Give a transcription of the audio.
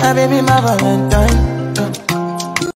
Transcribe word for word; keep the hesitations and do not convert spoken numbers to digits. My baby, my Valentine.